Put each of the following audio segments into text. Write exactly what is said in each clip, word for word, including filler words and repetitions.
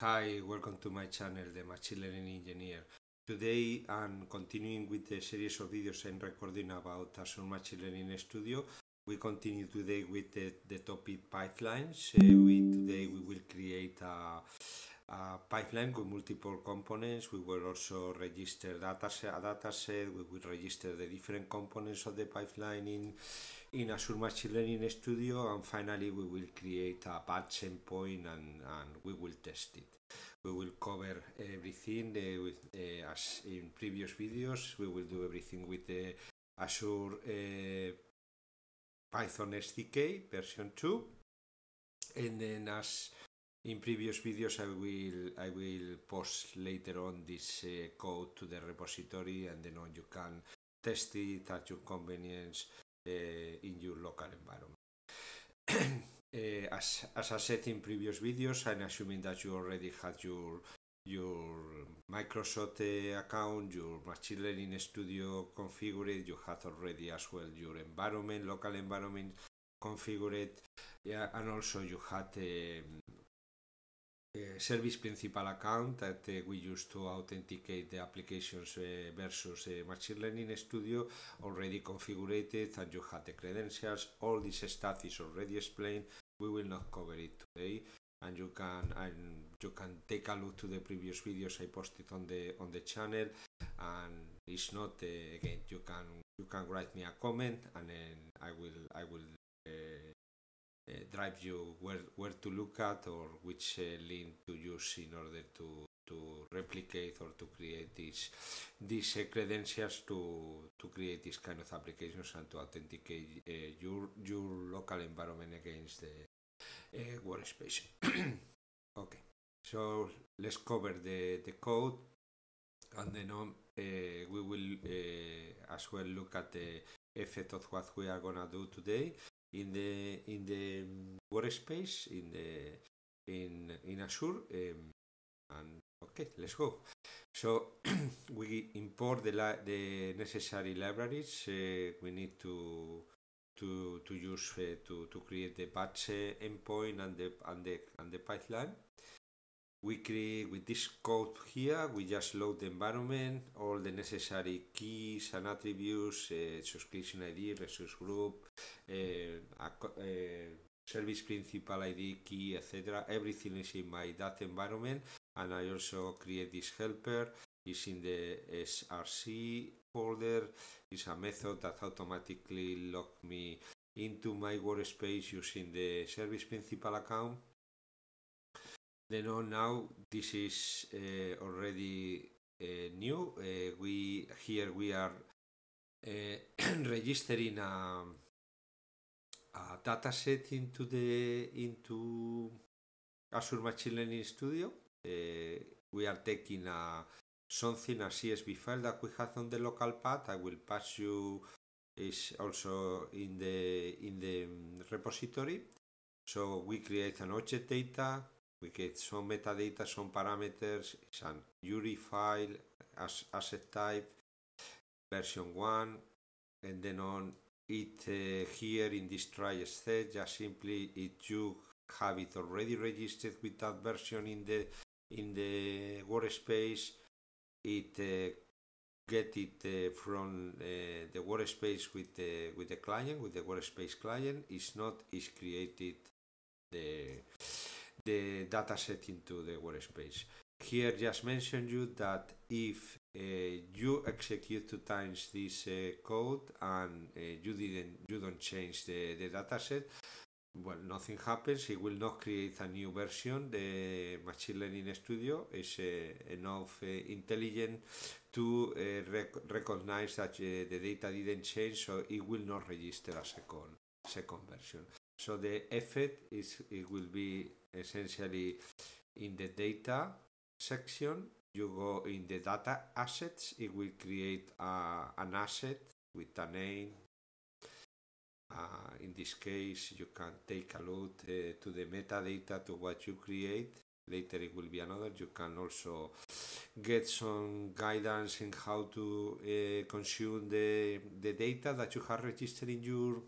Hi, welcome to my channel, the Machine Learning Engineer. Today I'm continuing with the series of videos I'm recording about Azure Machine Learning Studio. We continue today with the, the topic pipelines. Uh, we, today we will create a, a pipeline with multiple components. We will also register data set, a data set. We will register the different components of the pipeline in, in Azure Machine Learning Studio, and finally we will create a batch endpoint and, and we will test it. We will cover everything uh, with, uh, as in previous videos. We will do everything with the Azure uh, Python S D K version two, and then as in previous videos I will, I will post later on this uh, code to the repository, and then on you can test it at your convenience in your local environment. uh, as, as I said in previous videos, I'm assuming that you already had your your Microsoft uh, account, your Machine Learning Studio configured, you had already as well your environment, local environment configured, yeah, and also you had a, a service principal account that uh, we use to authenticate the applications uh, versus uh, Machine Learning Studio already configured, and you had the credentials. All this stuff is already explained. We will not cover it today. And you can and you can take a look to the previous videos I posted on the on the channel, and it's not uh, again you can you can write me a comment, and then I will I will uh, uh, drive you where where to look at or which uh, link to use in order to to replicate or to create these these uh, credentials to to create this kind of applications and to authenticate uh, your your local environment against the Uh, workspace. Okay, so let's cover the, the code, and then on, uh, we will uh, as well look at the effect of what we are gonna do today in the in the workspace in the in in Azure. Um, and okay, let's go. So we import the li the necessary libraries. Uh, we need to. To, to use uh, to, to create the batch uh, endpoint and the, and, the, and the pipeline. We create with this code here, we just load the environment, all the necessary keys and attributes, uh, subscription I D, resource group, uh, uh, service principal I D, key, et cetera. Everything is in my data environment, and I also create this helper. Is in the S R C folder. Is a method that automatically locks me into my workspace using the service principal account. Then on now, this is uh, already uh, new. Uh, we here we are uh, registering a, a data set into the into Azure Machine Learning Studio. Uh, we are taking a something, a C S V file that we have on the local path. I will pass you, is also in the in the repository. So we create an object data, we get some metadata, some parameters, it's an U R I file as asset type, version one, and then on it uh, here in this try state, just simply if you have it already registered with that version in the in the workspace, it uh, get it uh, from uh, the workspace with the with the client, with the workspace client. Is not is created the the dataset into the workspace. Here, just mention you that if uh, you execute two times this uh, code and uh, you didn't you don't change the the dataset, well, nothing happens. It will not create a new version. The Machine Learning Studio is uh, enough uh, intelligent to uh, rec recognize that uh, the data didn't change, so it will not register a second second version. So the effect is it will be essentially in the data section. You go in the data assets. It will create uh, an asset with a name. Uh, in this case, you can take a look uh, to the metadata to what you create. Later it will be another. You can also get some guidance in how to uh, consume the, the data that you have registered in your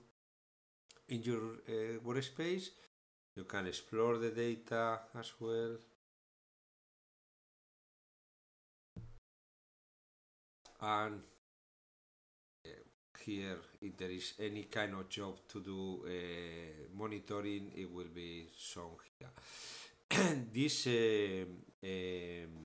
in your uh, workspace. You can explore the data as well. and uh, here if there is any kind of job to do uh, monitoring, it will be shown here. This uh, um,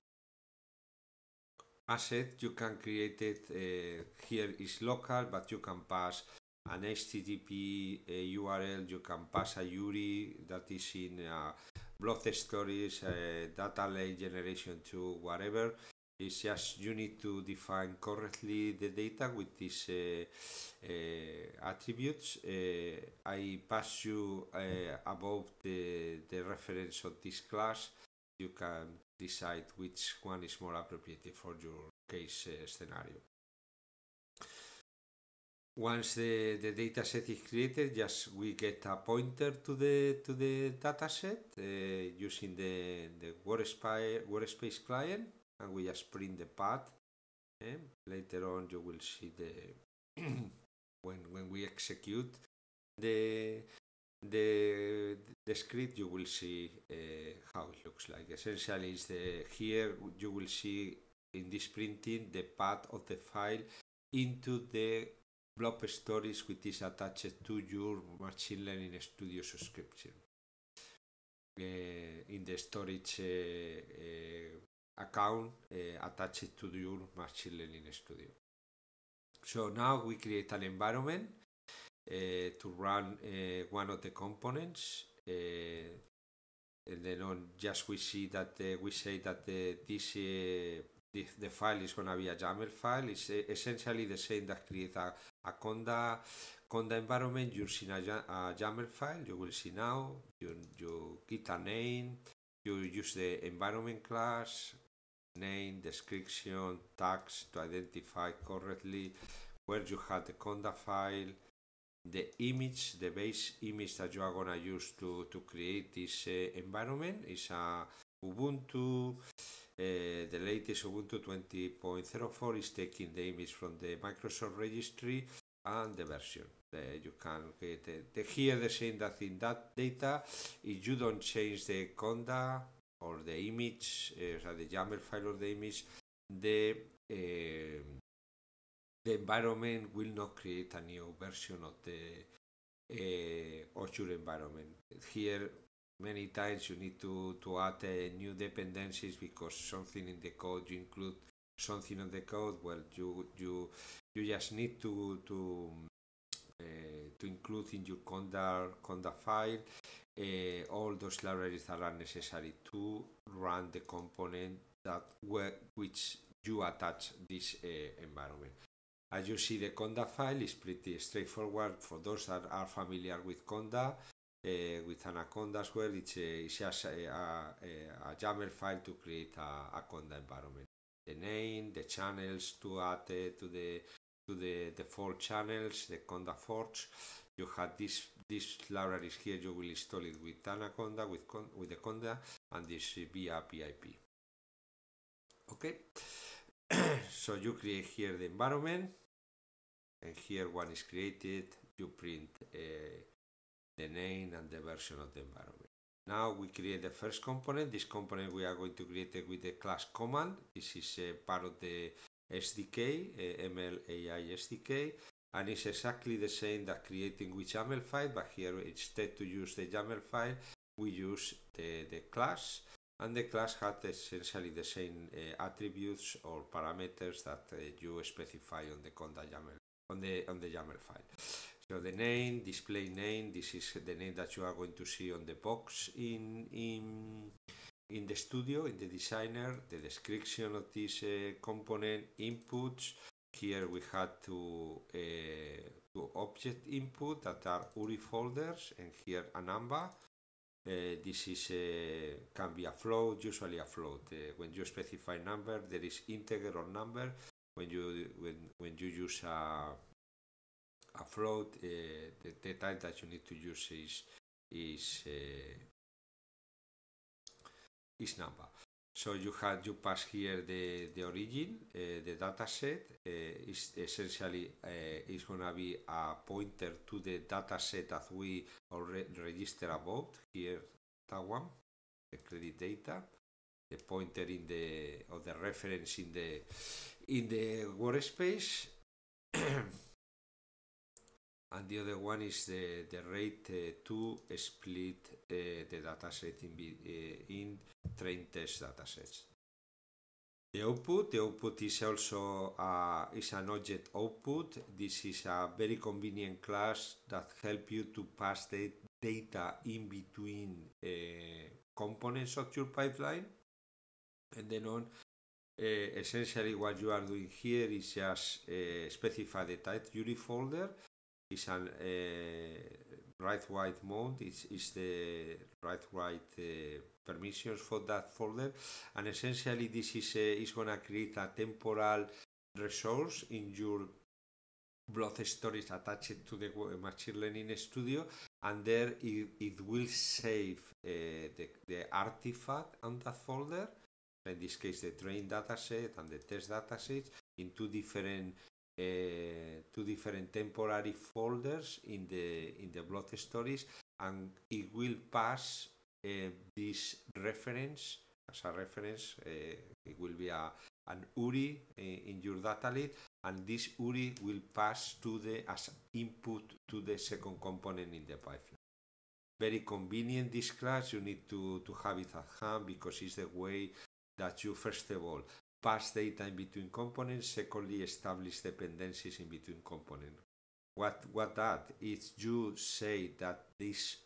asset you can create it uh, here is local, but you can pass an H T T P uh, U R L, you can pass a U R I that is in uh, blob storage, uh, data lake generation two, whatever. It's just you need to define correctly the data with these uh, uh, attributes. Uh, I pass you uh, above the, the reference of this class. You can decide which one is more appropriate for your case uh, scenario. Once the, the data set is created, just we get a pointer to the to the data set uh, using the, the workspace, workspace client, and we just print the path. Okay? Later on you will see the when when we execute the the the script, you will see uh, how it looks like. Essentially is the here you will see in this printing the path of the file into the blob storage, which is attached to your Machine Learning Studio subscription. Uh, in the storage uh, uh, account uh, attached to your Machine Learning Studio. So now we create an environment uh, to run uh, one of the components. Uh, and then on just we see that uh, we say that uh, this uh, If the file is going to be a YAML file. It's essentially the same that creates a, a Conda, Conda environment using a, a YAML file. You will see now, you, you get a name, you use the environment class, name, description, tags to identify correctly where you have the Conda file, the image, the base image that you are going to use to, to create this uh, environment is a Ubuntu. Uh, the latest Ubuntu twenty point zero four is taking the image from the Microsoft registry and the version. Uh, you can get uh, the, here the same that in that data, if you don't change the Conda or the image, uh, so the YAML file or the image, the, uh, the environment will not create a new version of the uh, Azure environment. Here, many times you need to, to add uh, new dependencies because something in the code, you include something on the code, well, you you you just need to to uh, to include in your Conda, Conda file uh, all those libraries that are necessary to run the component that where, which you attach this uh, environment. As you see, the Conda file is pretty straightforward for those that are familiar with Conda. Uh, with Anaconda as well, it's, uh, it's just a, a, a YAML file to create a, a Conda environment. The name, the channels to add uh, to the to the default channels, the Conda forks. You have this this libraries here. You will install it with Anaconda, with con with the Conda, and this via P I P. Okay, so you create here the environment, and here one is created. You print Uh, the name and the version of the environment. Now we create the first component. This component we are going to create it with the class command. This is uh, part of the S D K, uh, M L A I S D K, and it's exactly the same that creating with YAML file, but here instead to use the YAML file, we use the, the class, and the class has essentially the same uh, attributes or parameters that uh, you specify on the Conda YAML, on the, on the YAML file. So the name, display name, this is the name that you are going to see on the box in in, in the studio, in the designer, the description of this uh, component, inputs. Here we had two, uh, two object input that are U R I folders, and here a number. Uh, this is a, can be a float, usually a float. Uh, when you specify number, there is integer or number. When you, when, when you use a A float, uh, the, the type that you need to use is is uh, is number. So you had you pass here the the origin, uh, the data set. Uh, is essentially uh, is gonna be a pointer to the data set that we already registered about here. That one, the credit data. the pointer in the or the reference in the in the workspace. And the other one is the, the rate uh, to split uh, the dataset in, uh, in train test datasets. The output, the output is also uh, is an object output. This is a very convenient class that helps you to pass the data in between uh, components of your pipeline. And then on, uh, essentially what you are doing here is just uh, specify the type U R I folder. Is an uh, write-write mode. It's, it's the write-write uh, permissions for that folder, and essentially this is a, is going to create a temporal resource in your blob storage attached to the Machine Learning Studio, and there it, it will save uh, the, the artifact on that folder. In this case, the train dataset and the test datasets in two different. Uh, two different temporary folders in the in the blob storage, and it will pass uh, this reference as a reference. Uh, it will be a an U R I uh, in your data lake, and this U R I will pass to the as input to the second component in the pipeline. Very convenient this class. You need to to have it at hand because it's the way that you first of all pass data in between components, secondly establish dependencies in between components. What what that is, you say that this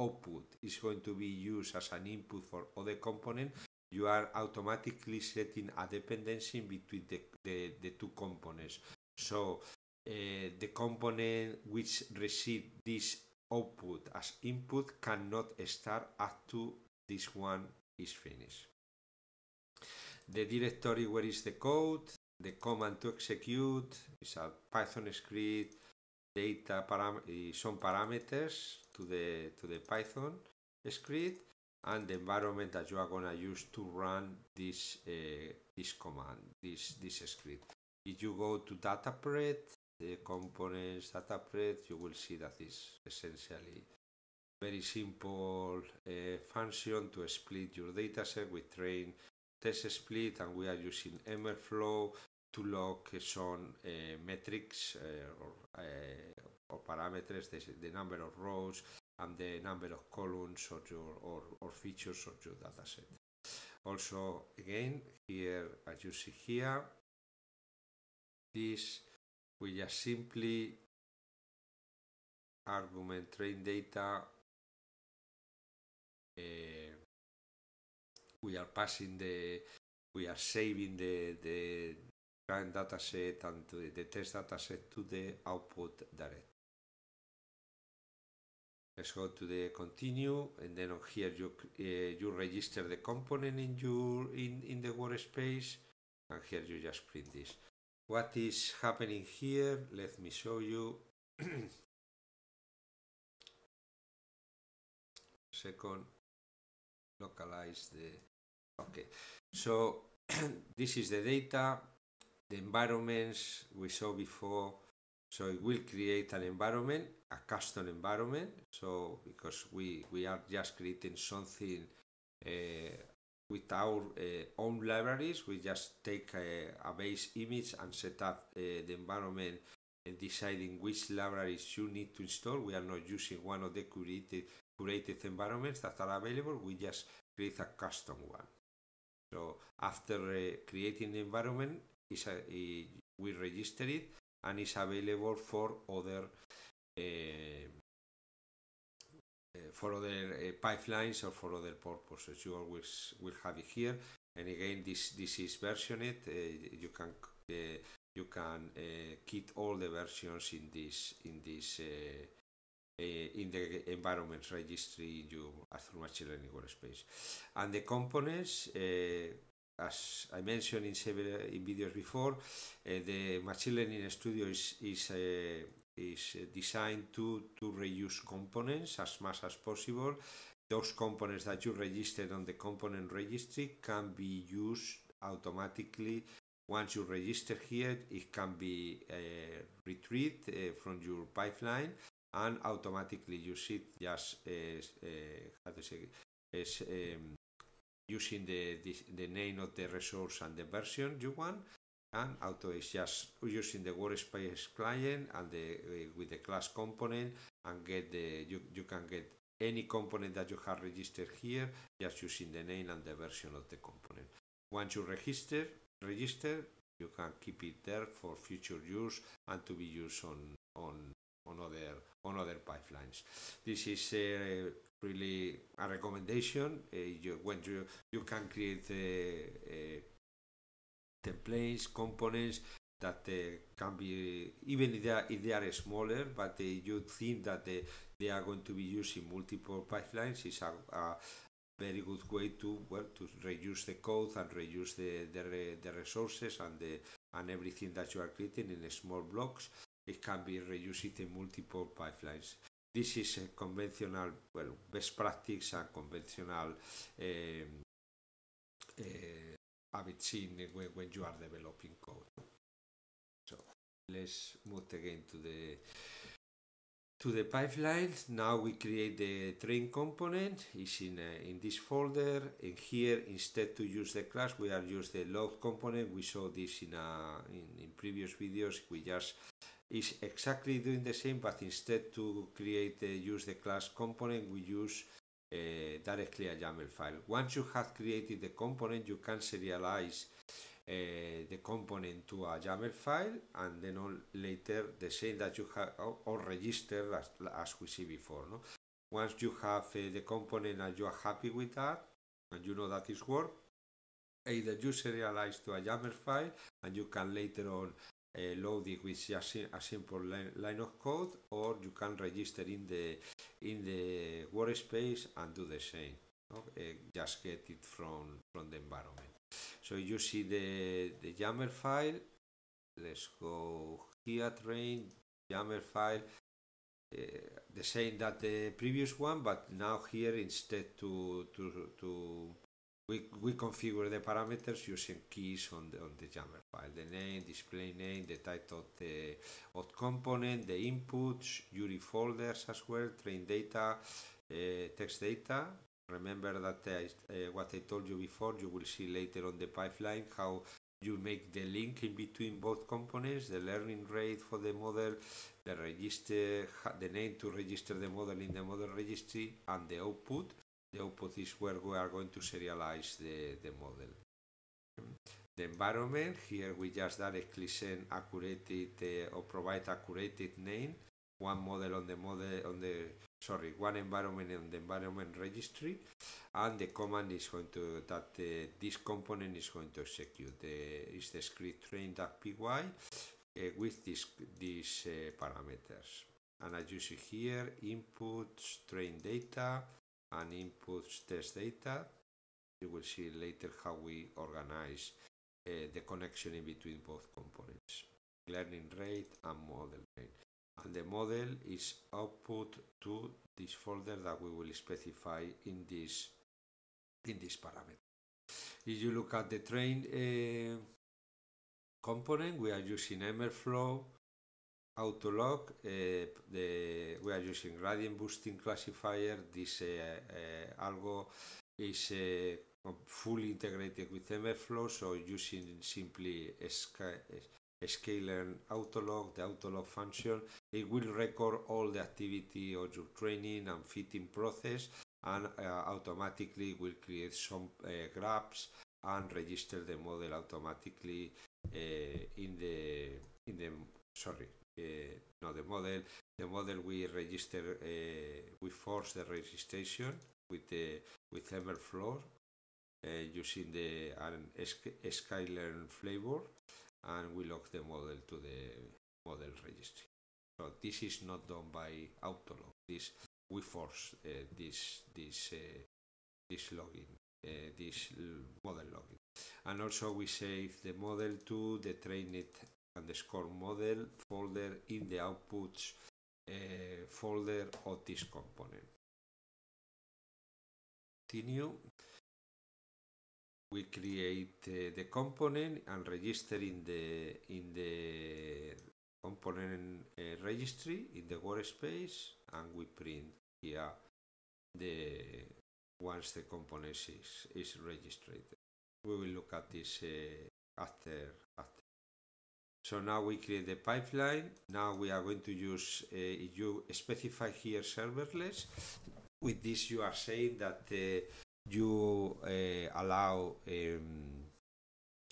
output is going to be used as an input for other component, you are automatically setting a dependency in between the, the, the two components. So uh, the component which receives this output as input cannot start until this one is finished. The directory where is the code, the command to execute is a Python script, data param some parameters to the to the Python script, and the environment that you are gonna use to run this uh, this command, this this script. If you go to DataPred, the components DataPred, you will see that it's essentially very simple uh, function to split your dataset with train test split, and we are using MLflow to log some uh, metrics uh, or, uh, or parameters, the, the number of rows and the number of columns or, your, or, or features of your dataset. Also, again, here, as you see here, this we just simply argument train data. Uh, We are passing the, we are saving the the current dataset and the, the test dataset to the output directory. Let's go to the continue, and then on here you uh, you register the component in your in in the workspace, and here you just print this. What is happening here? Let me show you. Second. Localize the okay. So this is the data, the environments we saw before. So it will create an environment, a custom environment. So because we we are just creating something uh, with our uh, own libraries, we just take a, a base image and set up uh, the environment, and deciding which libraries you need to install. We are not using one of the curated. Curated environments that are available, we just create a custom one. So after uh, creating the environment, it's a, it, we register it and it's available for other uh, uh, for other uh, pipelines or for other purposes. You always will have it here. And again, this this is versioned. Uh, you can uh, you can uh, keep all the versions in this in this. Uh, Uh, in the environments registry in your Azure Machine Learning workspace. And the components, uh, as I mentioned in several in videos before, uh, the Machine Learning Studio is is uh, is designed to to reuse components as much as possible. Those components that you registered on the component registry can be used automatically. Once you register here, it can be uh, retrieved uh, from your pipeline. And automatically you see just uh, uh, how to say, as, um, using the, the, the name of the resource and the version you want, and auto is just using the workspace client and the uh, with the class component, and get the you, you can get any component that you have registered here just using the name and the version of the component. Once you register register you can keep it there for future use and to be used on on on other on other pipelines. This is a really a recommendation. Uh, you, when you you can create a, a templates, components that uh, can be, even if they are, if they are smaller, but uh, you think that they, they are going to be used in multiple pipelines, is a, a very good way to well to reduce the code and reduce the the, re, the resources and the and everything that you are creating in small blocks. It can be reused in multiple pipelines. This is a conventional well best practice and conventional um, uh, habits in when you are developing code. So let's move again to the to the pipeline. Now we create the train component. It's in uh, in this folder, and here instead to use the class we are use the log component. We saw this in a in, in previous videos. We just is exactly doing the same, but instead to create the use the class component we use Uh, directly a YAML file. Once you have created the component, you can serialize uh, the component to a YAML file, and then all later the same that you have or, or register as, as we see before. No? Once you have uh, the component and you are happy with that, and you know that it's work, either you serialize to a YAML file, and you can later on uh, load it with just a simple line, line of code, or you can register in the in the workspace and do the same. Okay, just get it from from the environment. So you see the the YAML file. Let's go here, train YAML file, uh, the same that the previous one, but now here instead to to to we we configure the parameters using keys on the on the YAML file. The name, display name, the title of the of component, the inputs, U R I folders as well, train data, uh, text data. Remember that uh, uh, what I told you before. You will see later on the pipeline how you make the link in between both components. The learning rate for the model, the register, the name to register the model in the model registry, and the output. The output is where we are going to serialize the, the model. The environment, here we just directly send accurated uh, or provide accurated name, one model on the model on the sorry, one environment on the environment registry, and the command is going to that uh, this component is going to execute. The is the script train.py uh, with this these uh, parameters. And as you see here, inputs, train data, and inputs test data. You will see later how we organize uh, the connection in between both components, learning rate and model rate. And the model is output to this folder that we will specify in this in this parameter. If you look at the train uh, component, we are using MLflow, Autolog, uh, the, we are using gradient boosting classifier. This uh, uh, algo is uh, fully integrated with MLflow, so using simply scikit-learn Autolog, the Autolog function, it will record all the activity of your training and fitting process, and uh, automatically will create some uh, graphs and register the model automatically uh, in the in the sorry. Uh, no, the model. The model we register. Uh, we force the registration with the with MLflow uh, using the an scikit-learn flavor, and we lock the model to the model registry. So this is not done by Autolog. This we force uh, this this uh, this login, uh, this model login, and also we save the model to the trainit underscore model folder in the outputs uh, folder of this component. Continue. We create uh, the component and register in the in the component uh, registry in the workspace, and we print here the once the component is, is registered. We will look at this uh, after, after. So now we create the pipeline. Now we are going to use, uh, you specify here serverless. With this you are saying that uh, you uh, allow um,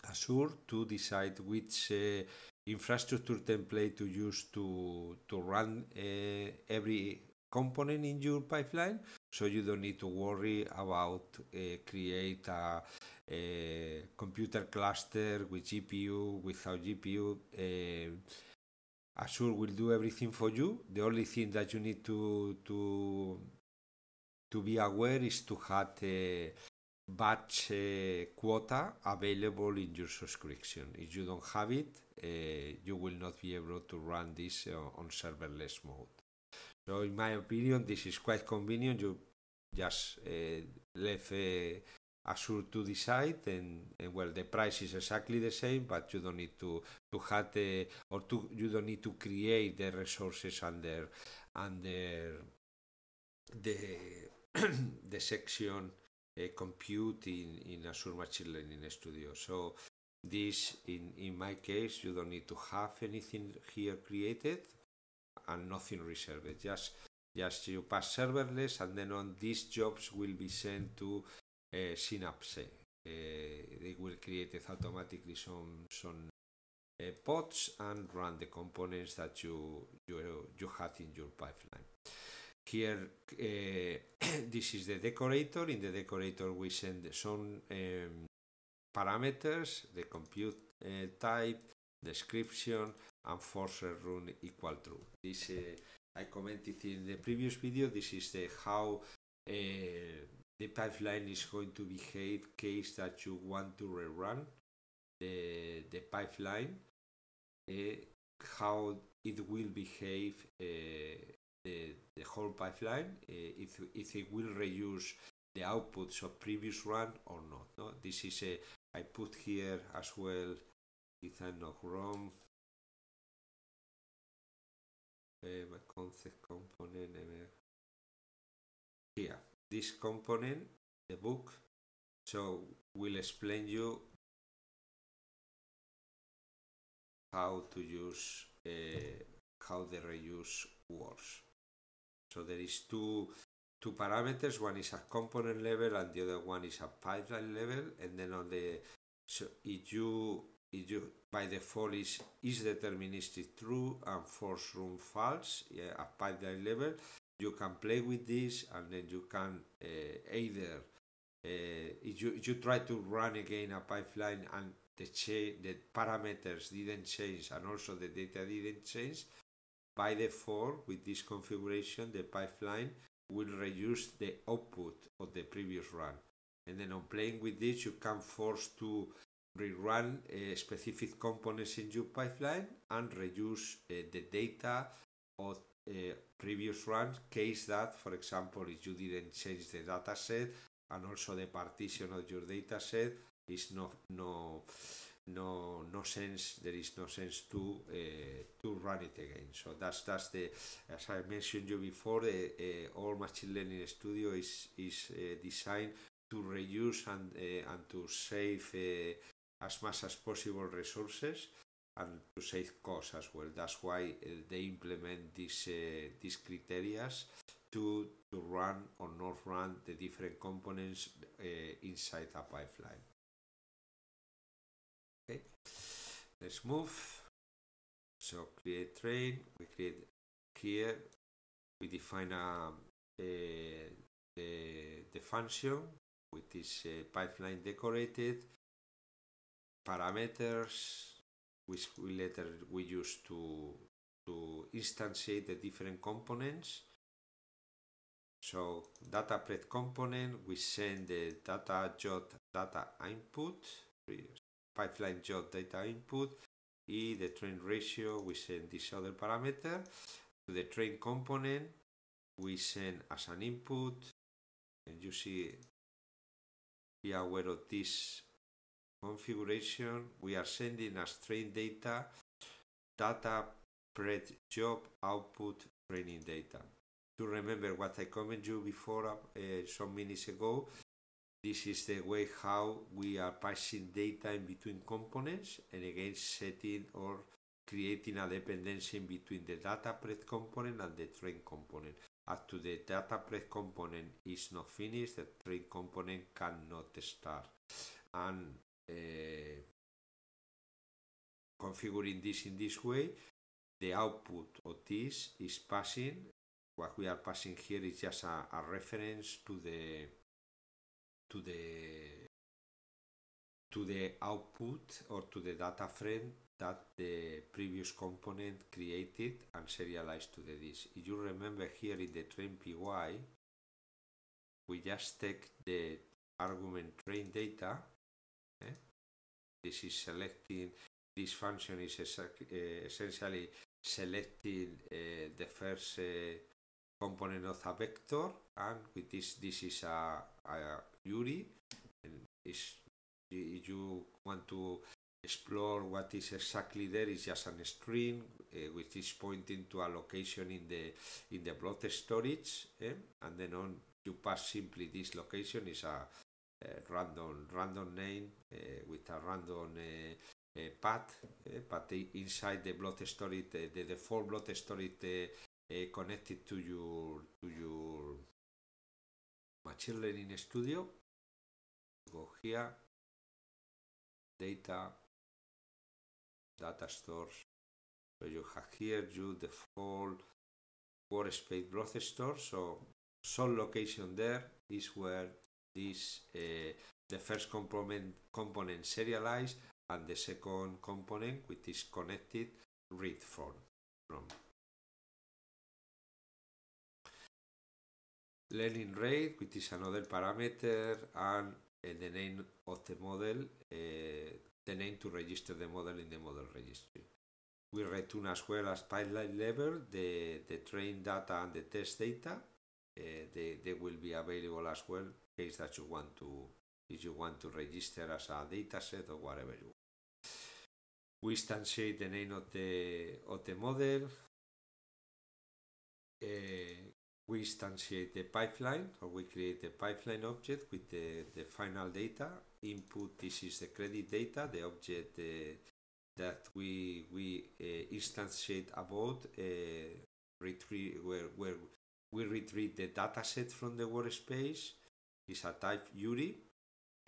Azure to decide which uh, infrastructure template to use to, to run uh, every component in your pipeline, so you don't need to worry about uh, create a, a computer cluster with G P U, without G P U. Uh, Azure will do everything for you. The only thing that you need to, to, to be aware is to have a batch uh, quota available in your subscription. If you don't have it, uh, you will not be able to run this uh, on serverless mode. So in my opinion, this is quite convenient. You just uh, left uh, Azure to decide, and, and well, the price is exactly the same, but you don't need to to have the, or to you don't need to create the resources under under the the section uh, compute in, in Azure Machine Learning Studio. So this, in in my case, you don't need to have anything here created and nothing reserved. Just, just you pass serverless, and then on these jobs will be sent to uh, Synapse. Uh, they will create automatically some some uh, pods and run the components that you you you had in your pipeline. Here, uh, this is the decorator. In the decorator, we send some um, parameters: the compute uh, type, description, and force run equal true. This uh, I commented in the previous video. This is the how uh, the pipeline is going to behave case that you want to rerun the, the pipeline, uh, how it will behave uh, the, the whole pipeline, uh, if, if it will reuse the outputs of previous run or not. No? This is a, I put here as well, if I'm not wrong, my concept component here, this component, the book, so we'll explain you how to use uh, how the reuse works. So there is two two parameters. One is at component level and the other one is at pipeline level. And then on the, so if you You, by default is is deterministic true and force run false, yeah, at pipeline level. You can play with this, and then you can uh, either uh, if you if you try to run again a pipeline and the cha the parameters didn't change and also the data didn't change, by default with this configuration the pipeline will reduce the output of the previous run. And then on playing with this, you can force to rerun uh, specific components in your pipeline and reduce uh, the data of uh, previous runs, case that, for example, if you didn't change the data set and also the partition of your data set is no no no no sense. There is no sense to uh, to run it again. So that's that's the, as I mentioned you before, the uh, all Machine Learning Studio is is uh, designed to reuse and uh, and to save Uh, as much as possible resources and to save costs as well. That's why uh, they implement these uh, these criteria to to run or not run the different components uh, inside a pipeline. Okay, let's move. So create train. We create here. We define a, a the the function with this uh, pipeline decorated. Parameters, which we later we use to to instantiate the different components. So data prep component, we send the data dot data input, pipeline dot data input, e the train ratio. We send this other parameter to the train component. We send as an input, and you see, be aware of this configuration. We are sending as train data data prep job output training data. to remember what I commented you before uh, some minutes ago. This is the way how we are passing data in between components, and again setting or creating a dependency in between the data prep component and the train component. Up to the data prep component is not finished, the train component cannot start. And uh, configuring this in this way, the output of this is passing. What we are passing here is just a, a reference to the to the to the output or to the data frame that the previous component created and serialized to the disk. If you remember here in the train P Y, we just take the argument train data. Okay? This is selecting. This function is essentially selecting uh, the first uh, component of a vector, and with this, this is a, a U R I. And if you want to explore what is exactly there, it's just a string uh, which is pointing to a location in the in the blob storage, eh? And then on you pass simply this location is a uh, random random name uh, with a random. Uh, Uh, path, uh, but the, inside the blob storage, the, the default blob storage uh, uh, connected to your to your machine learning studio. Go here, data, data stores. So you have here your default workspace blob store. So some location there is where this uh, the first component component serialized. And the second component, which is connected, read from. Learning rate, which is another parameter, and uh, the name of the model, uh, the name to register the model in the model registry. We return as well as pipeline level the, the train data and the test data. Uh, they, they will be available as well in case that you want to. If you want to register as a dataset or whatever you want. We instantiate the name of the, of the model. Uh, we instantiate the pipeline, or we create the pipeline object with the, the final data. Input, this is the credit data, the object uh, that we, we uh, instantiate about, uh, retrieve, where, where we retrieve the dataset from the workspace. It's a type U R I.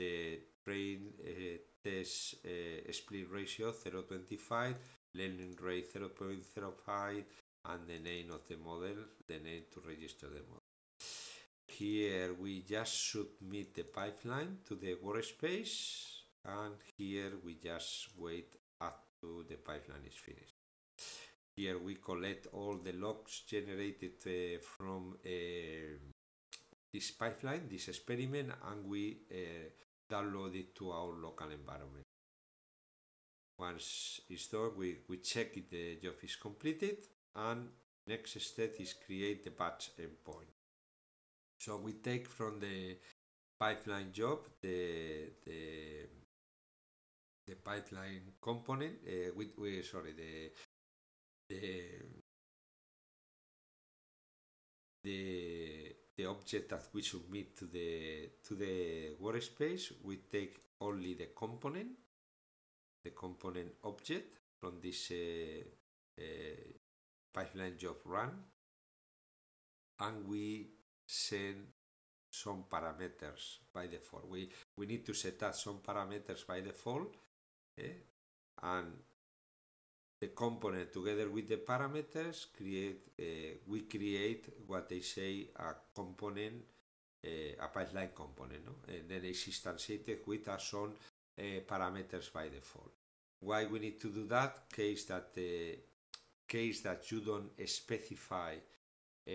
The train uh, test uh, split ratio zero point two five, learning rate zero point zero five, and the name of the model, the name to register the model. Here we just submit the pipeline to the workspace, and here we just wait up to the pipeline is finished. Here we collect all the logs generated uh, from uh, this pipeline, this experiment, and we uh, download it to our local environment. Once it's done, we, we check if the job is completed, and next step is create the batch endpoint. So we take from the pipeline job the the, the pipeline component. Uh, we, we sorry the the the the object that we submit to the to the workspace. We take only the component, the component object from this uh, uh, pipeline job run, and we send some parameters by default. We we need to set up some parameters by default, eh? And the component together with the parameters create uh, we create what they say a component, uh, a pipeline component, no? And then it's instantiated with a some uh, parameters by default. Why we need to do that? Case that uh, case that you don't specify uh,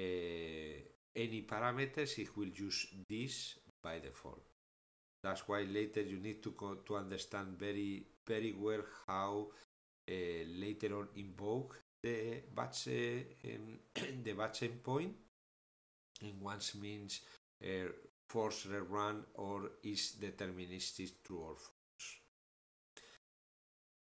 any parameters, it will use this by default. That's why later you need to go to understand very very well how. Uh, later on invoke the batch, uh, um, the batch endpoint, and once means uh, force rerun or is deterministic true or false.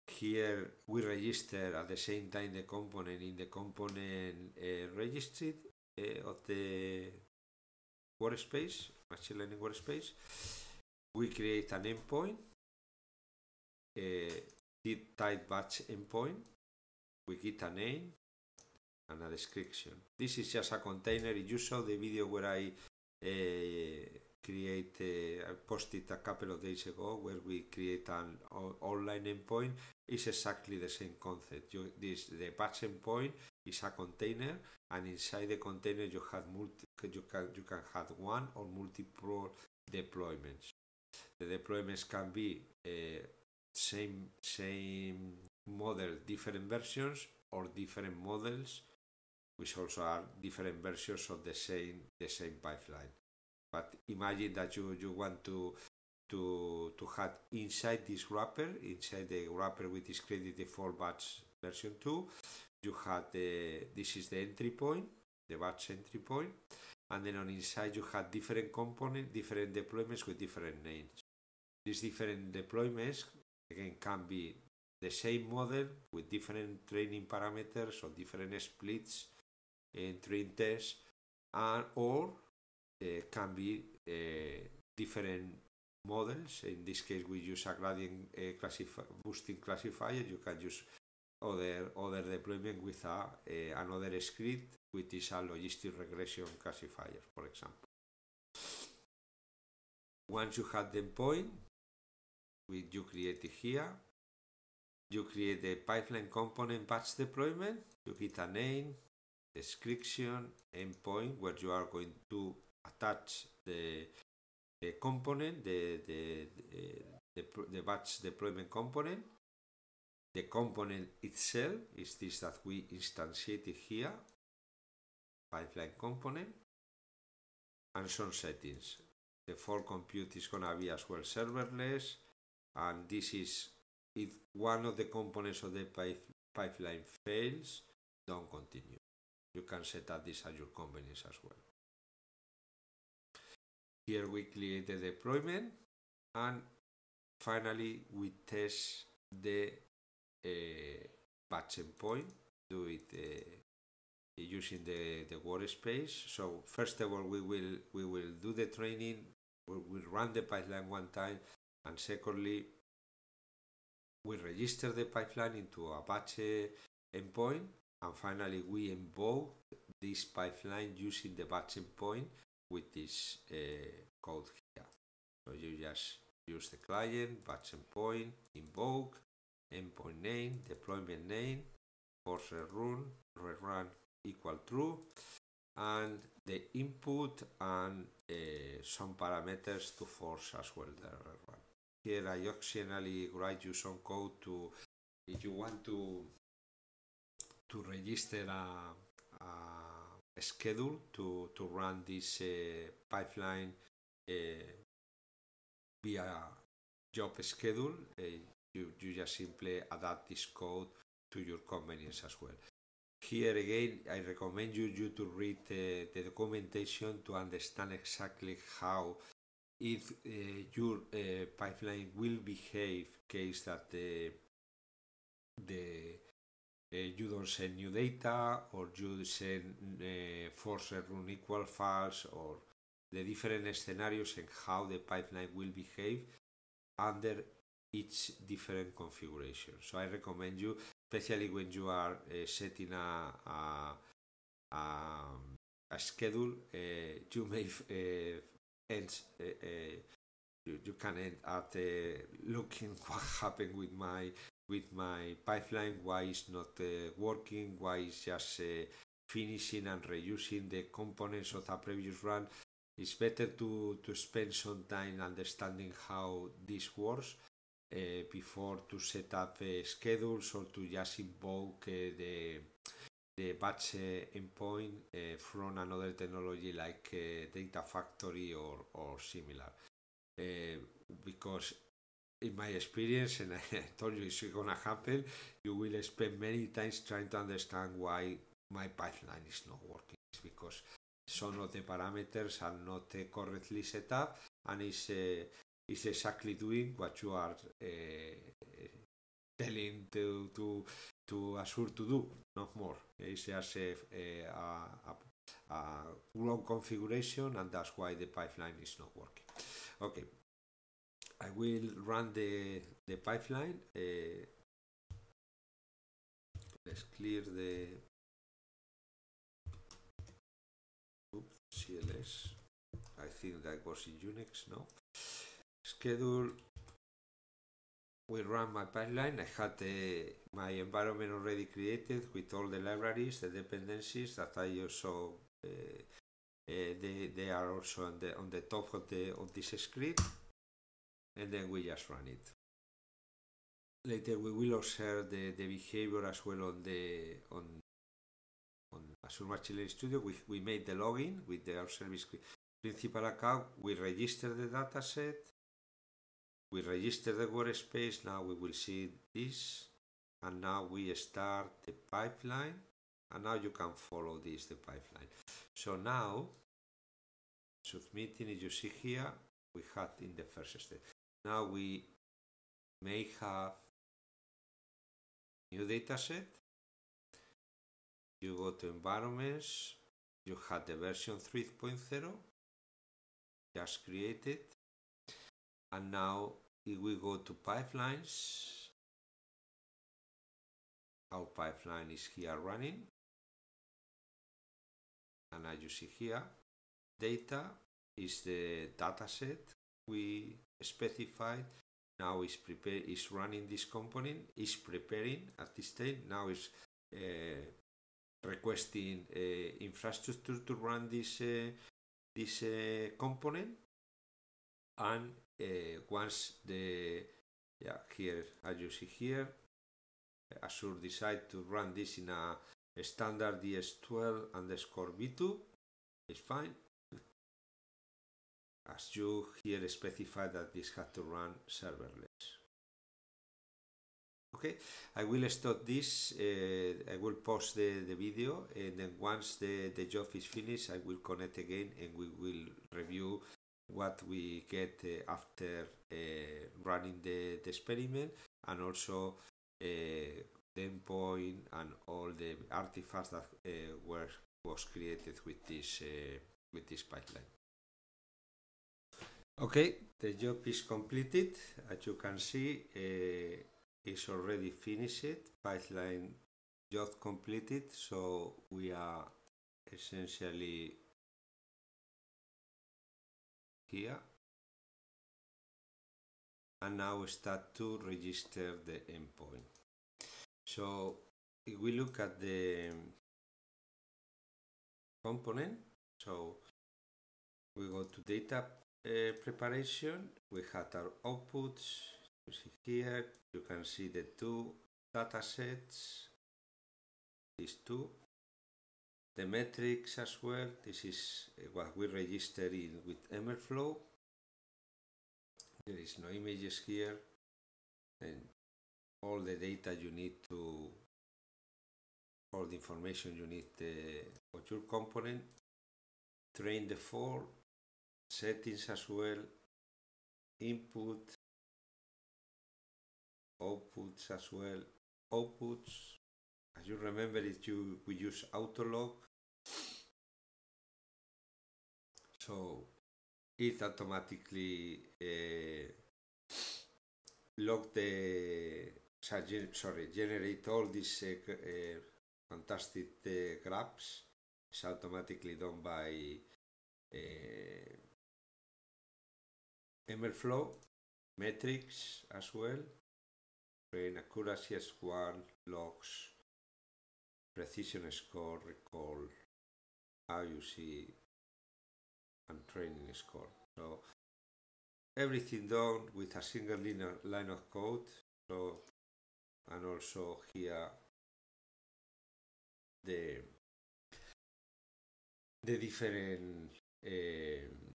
Here we register at the same time the component in the component uh, registry, uh, of the workspace, machine learning workspace, we create an endpoint, a deep type batch endpoint. We get a name and a description. This is just a container. You saw the video where I uh, create, uh, I posted a couple of days ago, where we create an online endpoint. It's exactly the same concept. You, this the batch endpoint is a container, and inside the container you have multi, you can you can have one or multiple deployments. The deployments can be uh, same same. model, different versions, or different models, which also are different versions of the same the same pipeline. But imagine that you you want to to to have inside this wrapper, inside the wrapper with this gradient default batch version two, you have the this is the entry point, the batch entry point, and then on inside you have different components, different deployments with different names. These different deployments again can be the same model with different training parameters or different splits and train tests, and or uh, can be uh, different models. In this case, we use a gradient uh, classifi- boosting classifier. You can use other other deployment with a uh, another script, which is a logistic regression classifier, for example. Once you have the endpoint, which you created here, you create the pipeline component batch deployment. You get a name, description, endpoint, where you are going to attach the, the component, the the, the the the batch deployment component. The component itself is this that we instantiated here, pipeline component, and some settings. The default compute is gonna be as well serverless, and this is. If one of the components of the pipeline fails, don't continue. You can set up this at your convenience as well. Here we create the deployment, and finally we test the uh, batch endpoint. Do it uh, using the the workspace. So first of all, we will we will do the training. We will run the pipeline one time, and secondly, we register the pipeline into a batch endpoint, and finally we invoke this pipeline using the batch endpoint with this uh, code here. So you just use the client, batch endpoint, invoke, endpoint name, deployment name, force rerun, rerun equal true, and the input and uh, some parameters to force as well the rerun. Here I optionally write you some code to, if you want to to register a, a schedule to, to run this uh, pipeline uh, via job schedule, uh, you, you just simply adapt this code to your convenience as well. Here again, I recommend you, you to read uh, the documentation to understand exactly how if uh, your uh, pipeline will behave case that the, the uh, you don't send new data, or you send uh, force run equal false, or the different scenarios and how the pipeline will behave under each different configuration. So I recommend you, especially when you are uh, setting a, a, a, a schedule, uh, you may uh, And uh, uh, you, you can end at uh, looking what happened with my with my pipeline, why it's not uh, working, why it's just uh, finishing and reusing the components of a previous run. It's better to, to spend some time understanding how this works uh, before to set up uh, schedules, or to just invoke uh, the the batch uh, endpoint uh, from another technology like uh, Data Factory or, or similar. Uh, because in my experience, and I told you it's gonna happen, you will spend many times trying to understand why my pipeline is not working. It's because some of the parameters are not uh, correctly set up, and it's, uh, it's exactly doing what you are uh, telling to, to to Azure to do, not more. It's just a, a, a uh, wrong configuration, and that's why the pipeline is not working. Okay, I will run the, the pipeline. Uh, let's clear the oops, C L S. I think that was in Unix, no? Schedule. We run my pipeline. I had uh, my environment already created with all the libraries, the dependencies that I also uh, uh, they, they are also on the on the top of the of this script, and then we just run it. Later we will observe the, the behavior as well on the on on Azure Machine Learning Studio. We we made the login with the our service principal account. We register the dataset. We register the workspace. Now we will see this, and now we start the pipeline, and now you can follow this the pipeline. So now submitting, as you see here, we had in the first step. Now we may have new data set. You go to environments, you had the version three point zero just created, and now if we go to pipelines, our pipeline is here running, and as you see here, data is the data set we specified. Now is prepare is running this component, is preparing at this stage. Now is uh, requesting uh, infrastructure to run this uh, this uh, component, and uh, once the yeah here as you see here, Azure decide to run this in a, a standard D S twelve underscore v two. It's fine. As you here specify that this had to run serverless. Okay, I will stop this. Uh, I will pause the, the video, and then once the, the job is finished, I will connect again and we will review what we get uh, after uh, running the, the experiment, and also uh, the endpoint and all the artifacts that uh, were was created with this uh, with this pipeline. Okay, the job is completed. As you can see, uh, it's already finished. Pipeline job completed. So we are essentially here, and now we start to register the endpoint. So if we look at the component, so we go to data. Uh, preparation, we had our outputs. You see here, you can see the two data sets, these two, the metrics as well. This is what we registered in with MLflow. There is no images here, and all the data you need to, all the information you need for your component, train the for. Settings as well, input, outputs as well, outputs. As you remember, it you we use autolog, so it automatically uh, log the sorry generate all these uh, uh, fantastic uh, graphs. It's automatically done by Uh, MLflow, metrics as well, train accuracy S one, logs, precision score, recall, I U C, and training score. So everything done with a single linear line of code. So, and also here the the different uh,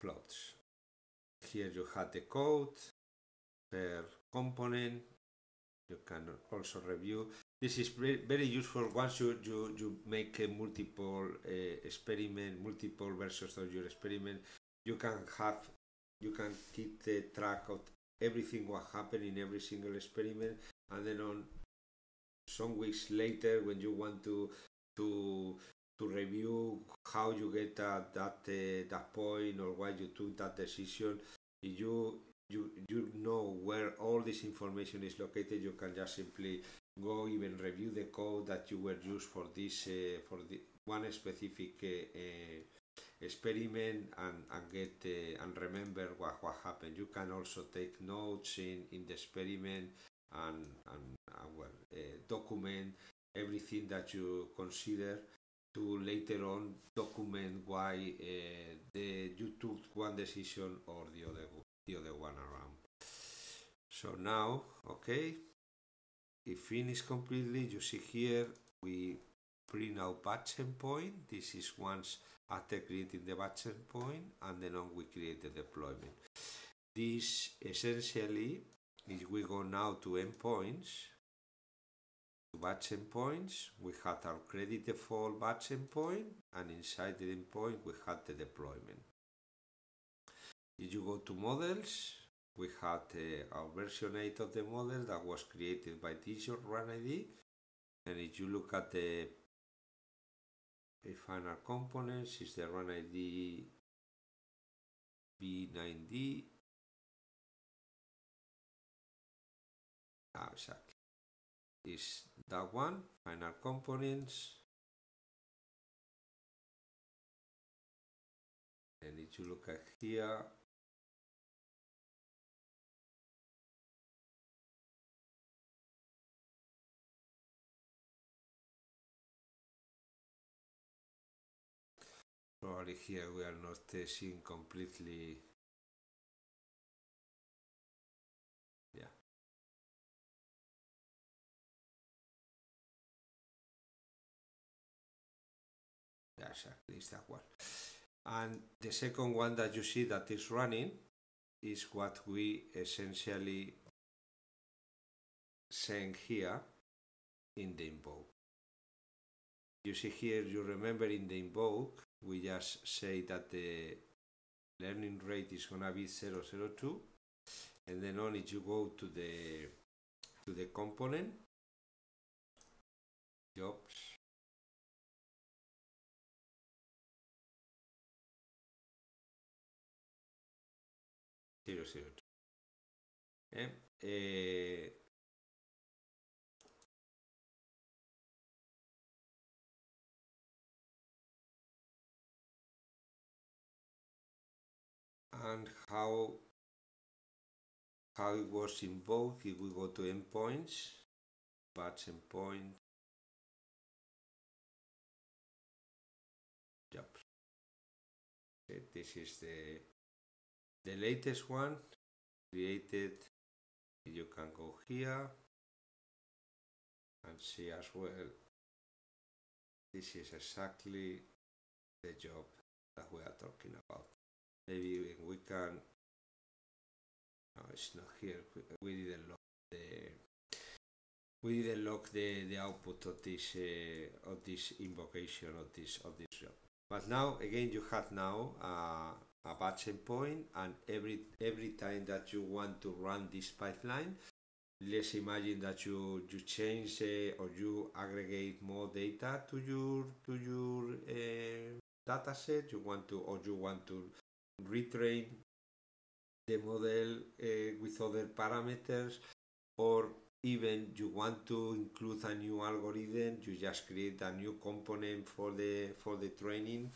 plots. Here you have the code per component. You can also review. This is very, very useful once you, you, you make a multiple uh, experiment, multiple versions of your experiment. You can have, you can keep the track of everything what happened in every single experiment, and then on some weeks later when you want to to to review how you get at that uh, that point, or why you took that decision. If you you you know where all this information is located, you can just simply go even review the code that you were used for this uh, for the one specific uh, uh, experiment, and, and get uh, and remember what, what happened. You can also take notes in, in the experiment, and, and uh, well, uh, document everything that you consider, to later on document why uh, the, you took one decision or the other, the other one around. So now, okay, if finished completely, you see here we print out batch endpoint. This is once after creating the batch endpoint, and then on we create the deployment. This essentially, if we go now to endpoints, to batch endpoints, we had our credit default batch endpoint, and inside the endpoint we had the deployment. If you go to models, we had uh, our version eight of the model that was created by Azure Run I D. And if you look at the final components, is the Run I D B nine D. Ah, exactly. Is that one, final components. And if you look at here, probably here we are not uh, seeing completely. Yeah. Yeah, exactly, it's that one. And the second one that you see that is running is what we essentially send here in the invoke. You see here, you remember in the invoke, we just say that the learning rate is gonna be zero zero two, and then on it you go to the to the component jobs. zero zero two. Okay. Uh, and how how it was invoked, if we go to endpoints, batch endpoint, jobs. Okay, this is the The latest one created. You can go here and see as well. This is exactly the job that we are talking about. Maybe we can. No, it's not here. We, we didn't lock the. We didn't lock the the output of this uh, of this invocation of this of this job. But now again, you have now. Uh, a batch endpoint, and every every time that you want to run this pipeline, let's imagine that you you change uh, or you aggregate more data to your to your uh, data set, you want to or you want to retrain the model uh, with other parameters, or even you want to include a new algorithm. You just create a new component for the for the training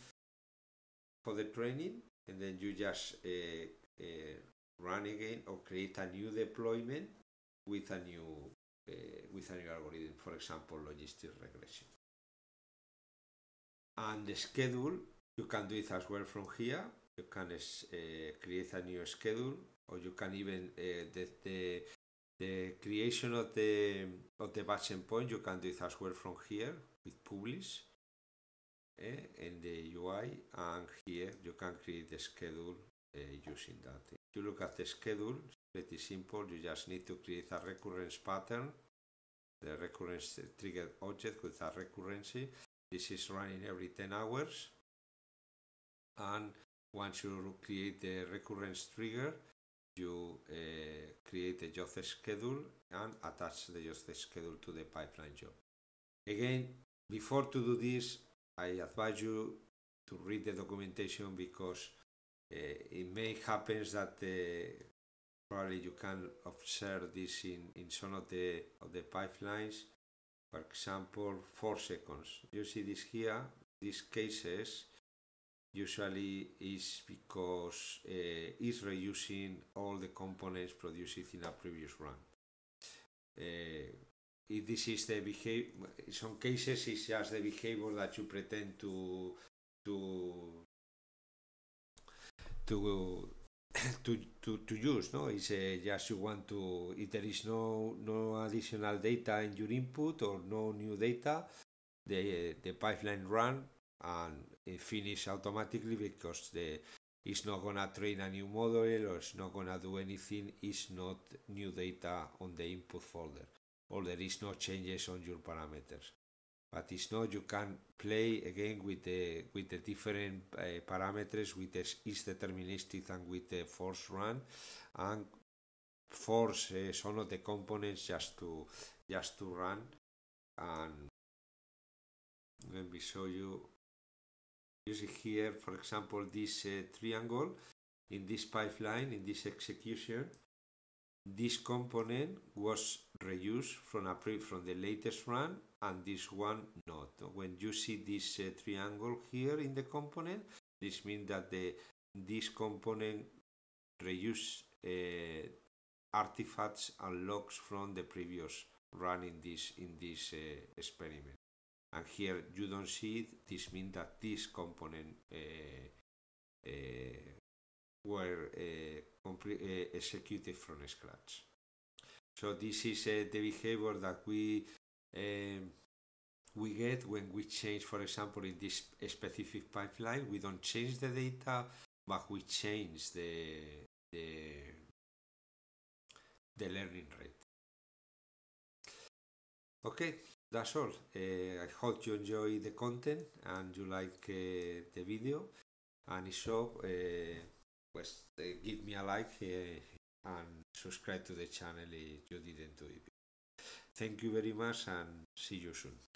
for the training and then you just uh, uh, run again, or create a new deployment with a new uh, with a new algorithm, for example, logistic regression. And the schedule, you can do it as well from here. You can uh, create a new schedule, or you can even uh, the, the the creation of the of the batch endpoint. You can do it as well from here with publish. In the U I, and here you can create the schedule uh, using that. If you look at the schedule, it's pretty simple. You just need to create a recurrence pattern, the recurrence triggered object with a recurrency. This is running every ten hours, and once you create the recurrence trigger, you uh, create the job schedule and attach the job schedule to the pipeline job. Again, before to do this, I advise you to read the documentation, because uh, it may happen that uh, probably you can observe this in, in some of the, of the pipelines. For example, four seconds. You see this here, these cases usually is because uh, it's reusing all the components produced in a previous run. Uh, if this is the behavior, in some cases it's just the behavior that you pretend to to to to to, to use. No, it's uh, just you want to. If there is no no additional data in your input or no new data, the the pipeline run and it finish automatically, because the it's not gonna train a new model or it's not gonna do anything. It's not new data on the input folder, or there is no changes on your parameters. But it's not. You can play again with the with the different uh, parameters, with the is deterministic and with the force run, and force uh, some of the components just to just to run. And let me show you. You see here, for example, this uh, triangle in this pipeline, in this execution, this component was reused from a pre from the latest run, and this one not. When you see this uh, triangle here in the component, this means that the this component reused uh, artifacts and logs from the previous run in this in this uh, experiment. And here you don't see it. This means that this component uh, uh, were uh, uh, executed from scratch. So this is uh, the behavior that we uh, we get when we change, for example, in this specific pipeline. We don't change the data, but we change the the, the learning rate. Okay. That's all. Uh, I hope you enjoy the content and you like uh, the video. And if so, uh, pues, uh, give me a like uh, and subscribe to the channel if you didn't do it. Thank you very much and see you soon.